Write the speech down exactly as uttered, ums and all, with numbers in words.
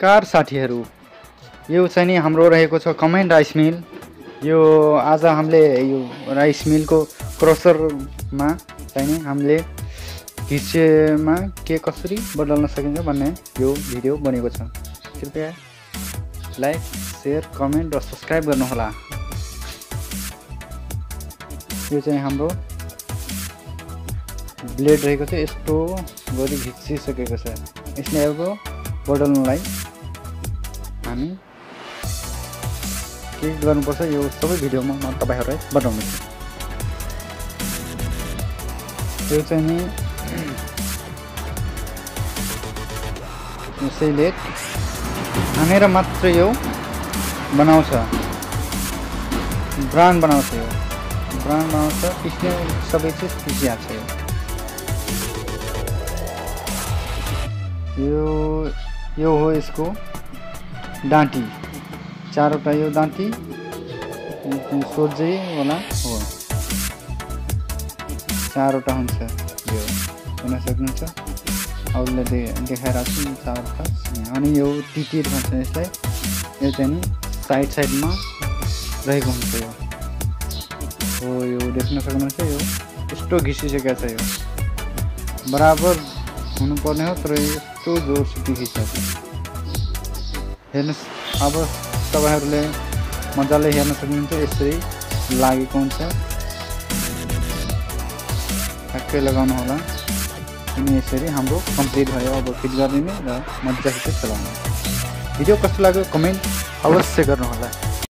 नमस्कार साथीहरु, यो चाहिँ नि हाम्रो रहेको छ कमेन्ट राइस मिल। यो आज हामीले यो राइस मिल को क्रसरमा चाहिँ नि हामीले घिचेमा के कसरी बदल्न सकिन्छ भन्ने यो भिडियो बनेको छ। कृपया लाइक, शेयर, कमेन्ट र सब्स्क्राइब गर्नुहोला। यो चाहिँ हाम्रो ब्लेड रहेको छ, यस्तो गरी घिचिसकेको छ। यसले अब बदल्नलाई हामी के गर्नुपर्छ यो सबै भिडियोमा म तपाईहरुलाई बताउँछु। यो चाहिँ नि सेलेट हानेर मात्र यो बनाउँछ, ब्रान्ड बनाउँछ, यो ब्रान्ड बनाउँछ। पिस्ने सबै चिज पिसिहाल्छ। यो यो हो इसको डाँटी, चारवटा यो दाँती सोझे वाला हो, चारवटा हुन्छ। यो हेर्न सक्नुहुन्छ, अरूले दे देखाइरहेको छु चारवटा। अनि यो टिटिर भन्छ यसलाई। यो चाहिँ नि साइड साइडमा रहेको हुन्छ। यो हो, यो देख्न सक्नुहुन्छ। यो यस्तो घिसिसकेको छ, यो बराबर हुनुपर्ने हो, तर यस्तो जोडसित घिसिसकेको छ। हेर्नुहोस्, अब तपाईहरुले मजाले हेर्न सक्नुहुन्छ। यसरी लागेको हुन्छ, ठ्याक्कै लगाउनु होला। अनि यसरी हाम्रो कम्प्लिट भयो। अब फिट गरिदिने र मजाले चलाउनु। भिडियो कस्तो लाग्यो कमेन्ट अवश्य गर्नु होला।